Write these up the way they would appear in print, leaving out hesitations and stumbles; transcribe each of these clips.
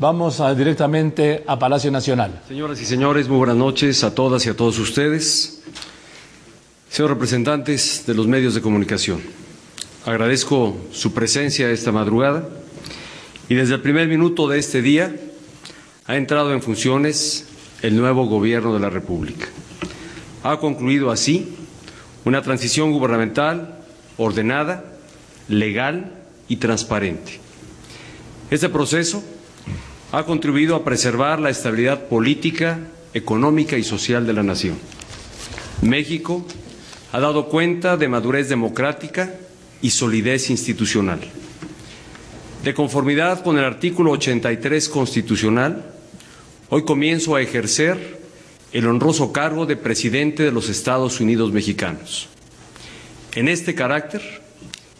Vamos directamente a Palacio Nacional. Señoras y señores, muy buenas noches a todas y a todos ustedes. Señores representantes de los medios de comunicación, agradezco su presencia esta madrugada y desde el primer minuto de este día ha entrado en funciones el nuevo gobierno de la República. Ha concluido así una transición gubernamental ordenada, legal y transparente. Este proceso ha contribuido a preservar la estabilidad política, económica y social de la nación. México ha dado cuenta de madurez democrática y solidez institucional. De conformidad con el artículo 83 constitucional, hoy comienzo a ejercer el honroso cargo de presidente de los Estados Unidos mexicanos. En este carácter,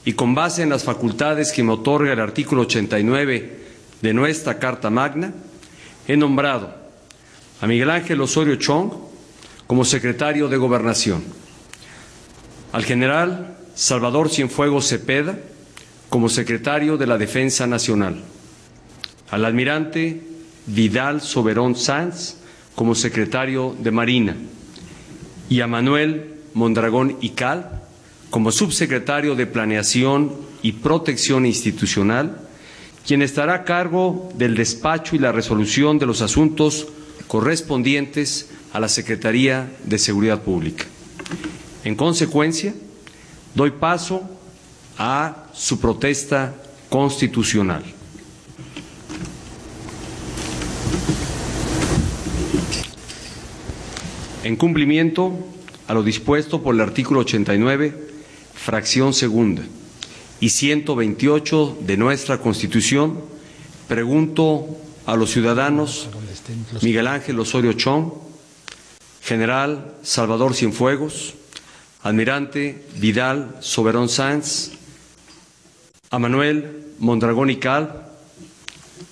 y con base en las facultades que me otorga el artículo 89 de nuestra Carta Magna, he nombrado a Miguel Ángel Osorio Chong como secretario de Gobernación, al general Salvador Cienfuegos Cepeda como secretario de la Defensa Nacional, al almirante Vidal Soberón Sanz como secretario de Marina y a Manuel Mondragón Ical como subsecretario de Planeación y Protección Institucional, quien estará a cargo del despacho y la resolución de los asuntos correspondientes a la Secretaría de Seguridad Pública. En consecuencia, doy paso a su protesta constitucional. En cumplimiento a lo dispuesto por el artículo 89, fracción segunda y 128 de nuestra Constitución, pregunto a los ciudadanos Miguel Ángel Osorio Chong, general Salvador Cienfuegos, almirante Vidal Soberón Sanz, a Manuel Mondragón Ical,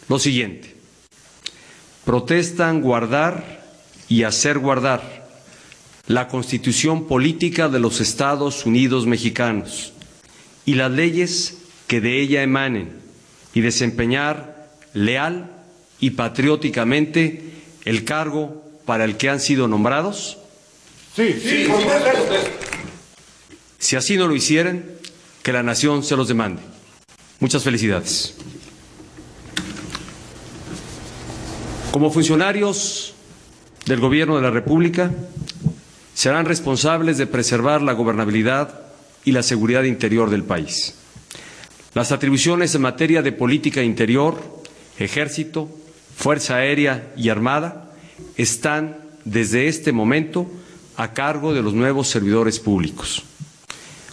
lo siguiente: protestan guardar y hacer guardar la Constitución Política de los Estados Unidos Mexicanos y las leyes que de ella emanen, y desempeñar leal y patrióticamente el cargo para el que han sido nombrados. Sí, sí, si así no lo hicieran, que la nación se los demande. Muchas felicidades. Como funcionarios del Gobierno de la República, serán responsables de preservar la gobernabilidad y la seguridad interior del país. Las atribuciones en materia de política interior, ejército, fuerza aérea y armada están desde este momento a cargo de los nuevos servidores públicos.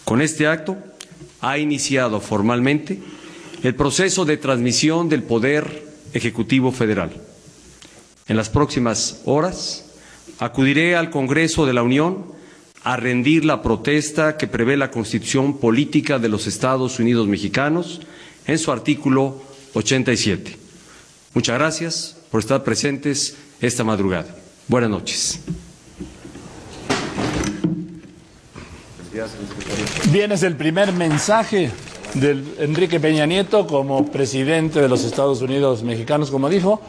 Con este acto ha iniciado formalmente el proceso de transmisión del Poder Ejecutivo Federal. En las próximas horas acudiré al Congreso de la Unión a rendir la protesta que prevé la Constitución Política de los Estados Unidos Mexicanos en su artículo 87. Muchas gracias por estar presentes esta madrugada. Buenas noches. Bien, es el primer mensaje de Enrique Peña Nieto como presidente de los Estados Unidos Mexicanos, como dijo.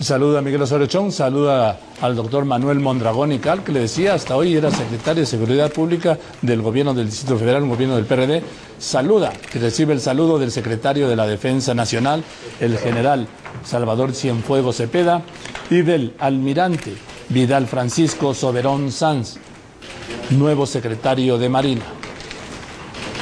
Saluda a Miguel Osorio Chong, saluda al doctor Manuel Mondragón Ical, que le decía, hasta hoy era secretario de Seguridad Pública del gobierno del Distrito Federal, un gobierno del PRD. Saluda, que recibe el saludo del secretario de la Defensa Nacional, el general Salvador Cienfuegos Cepeda, y del almirante Vidal Francisco Soberón Sanz, nuevo secretario de Marina.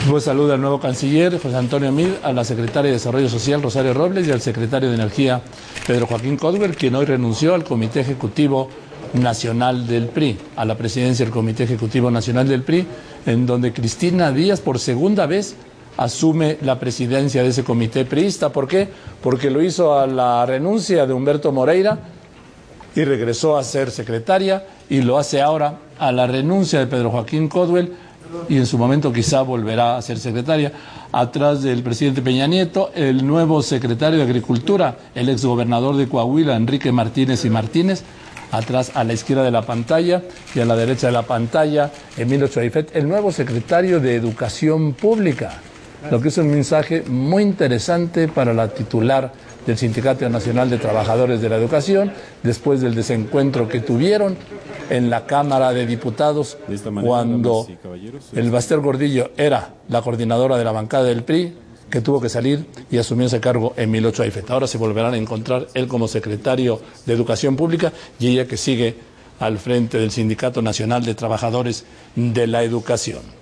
Pues saluda al nuevo canciller, José Antonio Mid, a la secretaria de Desarrollo Social, Rosario Robles, y al secretario de Energía, Pedro Joaquín Coldwell, quien hoy renunció al Comité Ejecutivo Nacional del PRI, a la presidencia del Comité Ejecutivo Nacional del PRI, en donde Cristina Díaz, por segunda vez, asume la presidencia de ese comité priista. ¿Por qué? Porque lo hizo a la renuncia de Humberto Moreira y regresó a ser secretaria, y lo hace ahora a la renuncia de Pedro Joaquín Coldwell, y en su momento quizá volverá a ser secretaria. Atrás del presidente Peña Nieto, el nuevo secretario de Agricultura, el exgobernador de Coahuila, Enrique Martínez y Martínez. Atrás, a la izquierda de la pantalla y a la derecha de la pantalla, Emilio Chuayffet, el nuevo secretario de Educación Pública. Lo que es un mensaje muy interesante para la titular del Sindicato Nacional de Trabajadores de la Educación, después del desencuentro que tuvieron en la Cámara de Diputados, cuando el Bastel Gordillo era la coordinadora de la bancada del PRI, que tuvo que salir y asumió ese cargo Emilio Chuayffet. Ahora se volverán a encontrar él como secretario de Educación Pública y ella que sigue al frente del Sindicato Nacional de Trabajadores de la Educación.